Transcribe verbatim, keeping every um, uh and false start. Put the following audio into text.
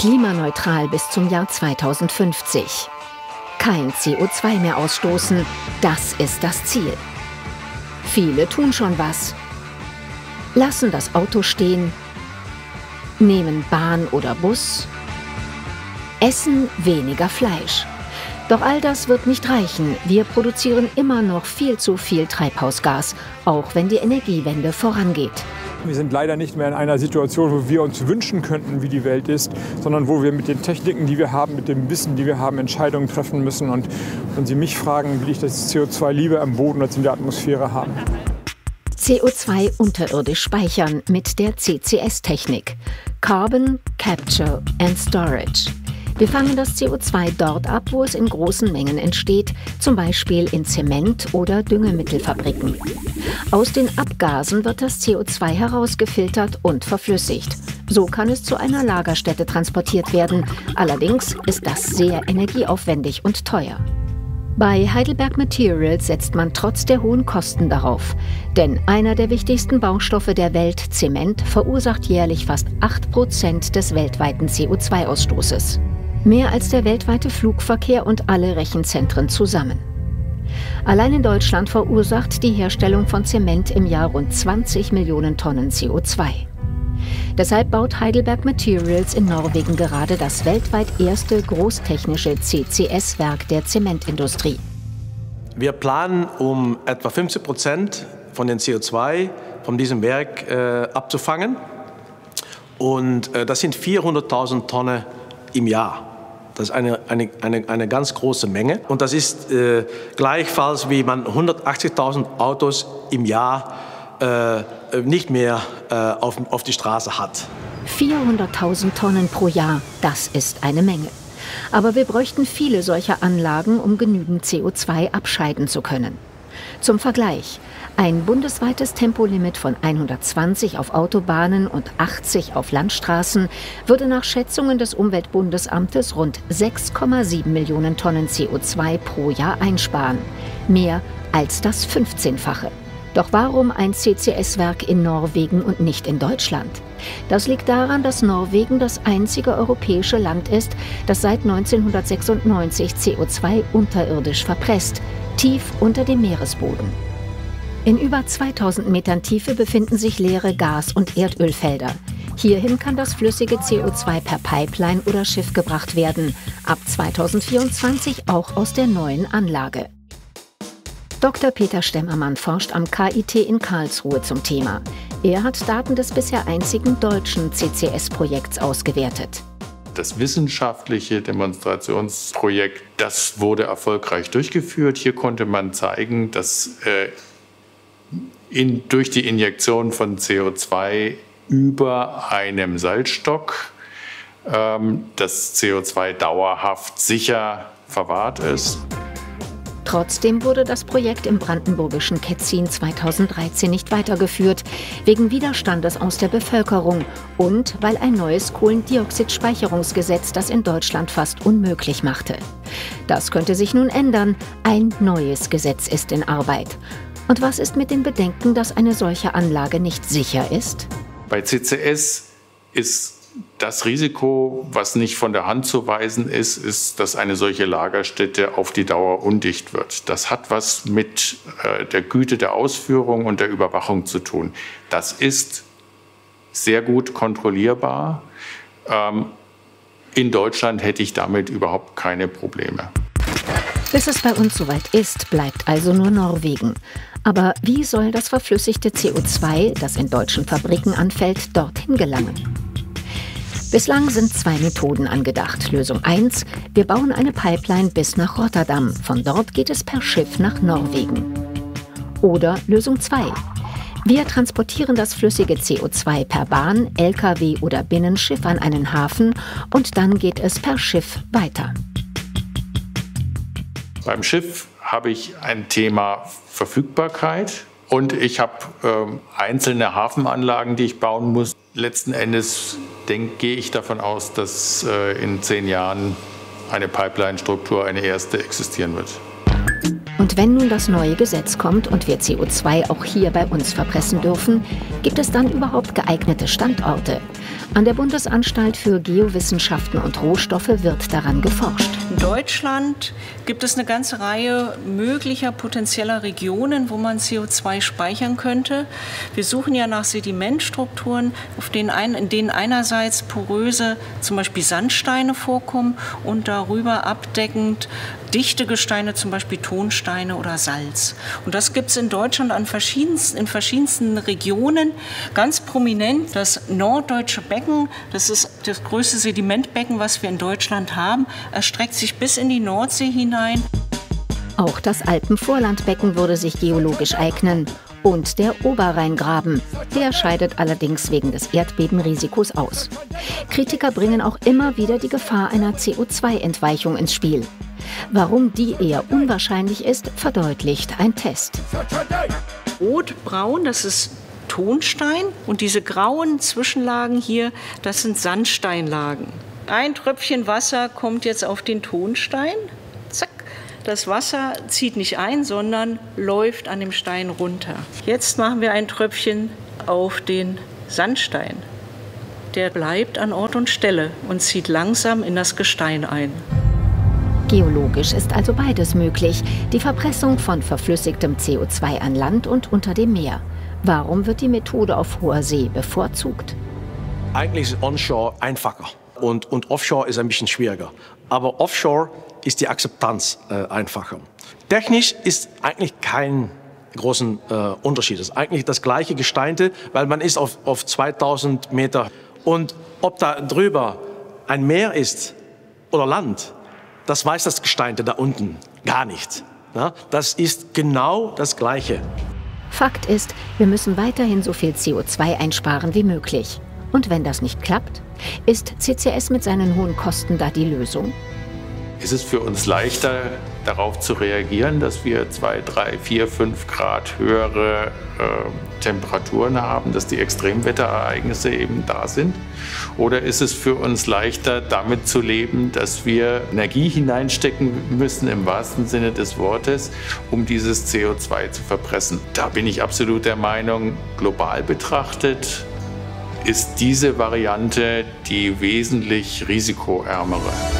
klimaneutral bis zum Jahr zweitausendfünfzig. Kein C O zwei mehr ausstoßen, das ist das Ziel. Viele tun schon was. Lassen das Auto stehen, nehmen Bahn oder Bus, essen weniger Fleisch. Doch all das wird nicht reichen. Wir produzieren immer noch viel zu viel Treibhausgas, auch wenn die Energiewende vorangeht. Wir sind leider nicht mehr in einer Situation, wo wir uns wünschen könnten, wie die Welt ist, sondern wo wir mit den Techniken, die wir haben, mit dem Wissen, die wir haben, Entscheidungen treffen müssen. Und wenn Sie mich fragen, will ich das C O zwei lieber am Boden als in der Atmosphäre haben. C O zwei unterirdisch speichern mit der C C S-Technik. Carbon Capture and Storage. Wir fangen das C O zwei dort ab, wo es in großen Mengen entsteht, zum Beispiel in Zement- oder Düngemittelfabriken. Aus den Abgasen wird das C O zwei herausgefiltert und verflüssigt. So kann es zu einer Lagerstätte transportiert werden. Allerdings ist das sehr energieaufwendig und teuer. Bei Heidelberg Materials setzt man trotz der hohen Kosten darauf. Denn einer der wichtigsten Baustoffe der Welt, Zement, verursacht jährlich fast acht Prozent des weltweiten C O zwei Ausstoßes. Mehr als der weltweite Flugverkehr und alle Rechenzentren zusammen. Allein in Deutschland verursacht die Herstellung von Zement im Jahr rund zwanzig Millionen Tonnen C O zwei. Deshalb baut Heidelberg Materials in Norwegen gerade das weltweit erste großtechnische C C S-Werk der Zementindustrie. Wir planen, um etwa fünfzig Prozent von den C O zwei von diesem Werk äh, abzufangen. Und äh, das sind vierhunderttausend Tonnen im Jahr. Das ist eine, eine, eine, eine ganz große Menge. Und das ist äh, gleichfalls, wie man hundertachtzigtausend Autos im Jahr äh, nicht mehr äh, auf, auf die Straße hat. vierhunderttausend Tonnen pro Jahr, das ist eine Menge. Aber wir bräuchten viele solcher Anlagen, um genügend C O zwei abscheiden zu können. Zum Vergleich, ein bundesweites Tempolimit von hundertzwanzig auf Autobahnen und achtzig auf Landstraßen würde nach Schätzungen des Umweltbundesamtes rund sechs Komma sieben Millionen Tonnen C O zwei pro Jahr einsparen. Mehr als das fünfzehnfache. Doch warum ein C C S-Werk in Norwegen und nicht in Deutschland? Das liegt daran, dass Norwegen das einzige europäische Land ist, das seit neunzehnhundertsechsundneunzig C O zwei unterirdisch verpresst, tief unter dem Meeresboden. In über zweitausend Metern Tiefe befinden sich leere Gas- und Erdölfelder. Hierhin kann das flüssige C O zwei per Pipeline oder Schiff gebracht werden, ab zweitausendvierundzwanzig auch aus der neuen Anlage. Doktor Peter Stemmermann forscht am K I T in Karlsruhe zum Thema. Er hat Daten des bisher einzigen deutschen C C S-Projekts ausgewertet. Das wissenschaftliche Demonstrationsprojekt, das wurde erfolgreich durchgeführt. Hier konnte man zeigen, dass äh, in, durch die Injektion von C O zwei über einem Salzstock ähm, das C O zwei dauerhaft sicher verwahrt ist. Trotzdem wurde das Projekt im brandenburgischen Ketzin zweitausenddreizehn nicht weitergeführt, wegen Widerstandes aus der Bevölkerung und weil ein neues Kohlendioxidspeicherungsgesetz das in Deutschland fast unmöglich machte. Das könnte sich nun ändern. Ein neues Gesetz ist in Arbeit. Und was ist mit den Bedenken, dass eine solche Anlage nicht sicher ist? Bei C C S ist das Risiko, was nicht von der Hand zu weisen ist, ist, dass eine solche Lagerstätte auf die Dauer undicht wird. Das hat was mit äh, der Güte der Ausführung und der Überwachung zu tun. Das ist sehr gut kontrollierbar. Ähm, in Deutschland hätte ich damit überhaupt keine Probleme. Bis es bei uns soweit ist, bleibt also nur Norwegen. Aber wie soll das verflüssigte C O zwei, das in deutschen Fabriken anfällt, dorthin gelangen? Bislang sind zwei Methoden angedacht. Lösung eins, wir bauen eine Pipeline bis nach Rotterdam. Von dort geht es per Schiff nach Norwegen. Oder Lösung zwei, wir transportieren das flüssige C O zwei per Bahn, L K W oder Binnenschiff an einen Hafen und dann geht es per Schiff weiter. Beim Schiff habe ich ein Thema Verfügbarkeit und ich habe äh, einzelne Hafenanlagen, die ich bauen muss. Letzten Endes denke, gehe ich davon aus, dass äh, in zehn Jahren eine Pipeline-Struktur, eine erste, existieren wird. Und wenn nun das neue Gesetz kommt und wir C O zwei auch hier bei uns verpressen dürfen, gibt es dann überhaupt geeignete Standorte? An der Bundesanstalt für Geowissenschaften und Rohstoffe wird daran geforscht. In Deutschland gibt es eine ganze Reihe möglicher potenzieller Regionen, wo man C O zwei speichern könnte. Wir suchen ja nach Sedimentstrukturen, auf denen ein, in denen einerseits poröse, zum Beispiel Sandsteine vorkommen und darüber abdeckend dichte Gesteine, zum Beispiel Tonsteine oder Salz. Und das gibt es in Deutschland an verschiedensten, in verschiedensten Regionen. Ganz prominent das Norddeutsche Becken, das ist das größte Sedimentbecken, was wir in Deutschland haben, erstreckt sich bis in die Nordsee hinein. Auch das Alpenvorlandbecken würde sich geologisch eignen. Und der Oberrheingraben, der scheidet allerdings wegen des Erdbebenrisikos aus. Kritiker bringen auch immer wieder die Gefahr einer C O zwei Entweichung ins Spiel. Warum die eher unwahrscheinlich ist, verdeutlicht ein Test. Rotbraun, das ist Tonstein, und diese grauen Zwischenlagen hier, das sind Sandsteinlagen. Ein Tröpfchen Wasser kommt jetzt auf den Tonstein. Zack. Das Wasser zieht nicht ein, sondern läuft an dem Stein runter. Jetzt machen wir ein Tröpfchen auf den Sandstein. Der bleibt an Ort und Stelle und zieht langsam in das Gestein ein. Geologisch ist also beides möglich, die Verpressung von verflüssigtem C O zwei an Land und unter dem Meer. Warum wird die Methode auf hoher See bevorzugt? Eigentlich ist Onshore einfacher und, und Offshore ist ein bisschen schwieriger. Aber Offshore ist die Akzeptanz äh, einfacher. Technisch ist eigentlich kein großer äh, Unterschied. Es ist eigentlich das gleiche Gesteinte, weil man ist auf, auf zweitausend Meter. Und ob da drüber ein Meer ist oder Land, das weiß das Gesteinte da unten gar nicht. Das ist genau das Gleiche. Fakt ist, wir müssen weiterhin so viel C O zwei einsparen wie möglich. Und wenn das nicht klappt, ist C C S mit seinen hohen Kosten da die Lösung? Es ist für uns leichter, darauf zu reagieren, dass wir zwei, drei, vier, fünf Grad höhere äh, Temperaturen haben, dass die Extremwetterereignisse eben da sind? Oder ist es für uns leichter, damit zu leben, dass wir Energie hineinstecken müssen, im wahrsten Sinne des Wortes, um dieses C O zwei zu verpressen? Da bin ich absolut der Meinung, global betrachtet ist diese Variante die wesentlich risikoärmere.